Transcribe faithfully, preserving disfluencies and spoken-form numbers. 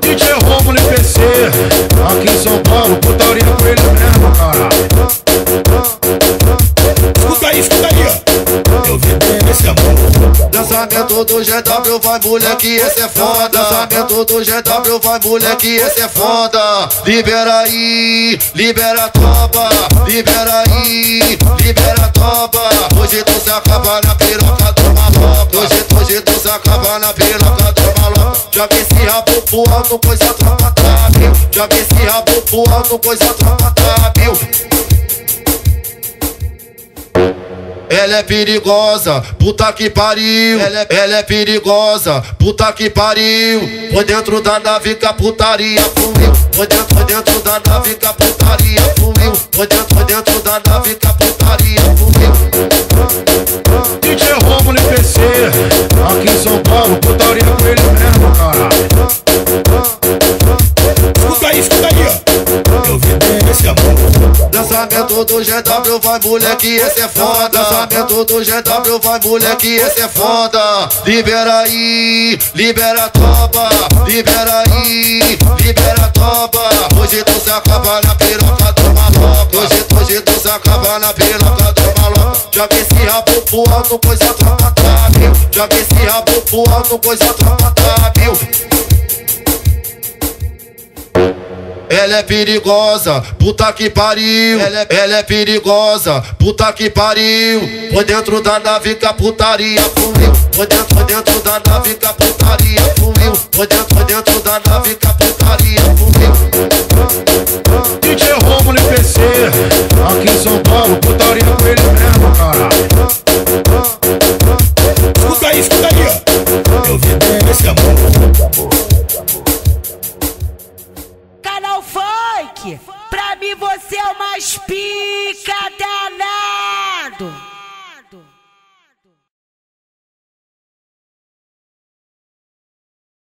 D J Romulo M P C, aqui em São Paulo, putaria com ele mesmo, cara. Escuta aí, escuta aí, eu vi bem esse amor. Lançamento do G W, vai moleque, esse é foda. Lançamento do G W, vai moleque, esse é foda. Libera aí, libera a toba. Libera aí, libera a toba. Hoje tu se acaba na piroca do maloca. Hoje, hoje tu se acaba na piroca do maloca. Joga esse rabo pro alto, pois a tropa tá mil. Joga esse rabo pro alto, pois a tropa tá mil. Ela é perigosa, puta que pariu. Ela é, ela é perigosa, puta que pariu. Foi dentro da nave que a putaria fluiu. Foi dentro, foi dentro da nave que a putaria fluiu. Foi dentro, foi dentro da nave que a putaria fluiu. D J Romulo M P C, aqui em São Paulo, putaria com ele mesmo, cara. Escuta aí, escuta aí, ó. Lançamento do G W, vai moleque, esse é foda. Lançamento do G W, vai moleque, esse é foda. Libera aí, libera a toba. Libera aí, libera a toba. Hoje tu se acaba na piroca do maloca. Hoje, hoje tu se acaba na piroca do maloca. Joga esse rabo pro alto, pois a tropa tá mil. Joga esse rabo pro alto, pois a tropa tá mil. Ela é perigosa, puta que pariu. Ela é, ela é perigosa, puta que pariu. Foi dentro da nave que a putaria fluiu. Foi dentro, foi dentro da nave que a putaria fluiu. Foi dentro, foi dentro da nave que a putaria fluiu. D J Romulo M P C, aqui em São Paulo, putaria com ele mesmo, cara. Escuta aí, escuta aí, ó. Eu vi bem esse amor. Pra mim você é o mais pica danado.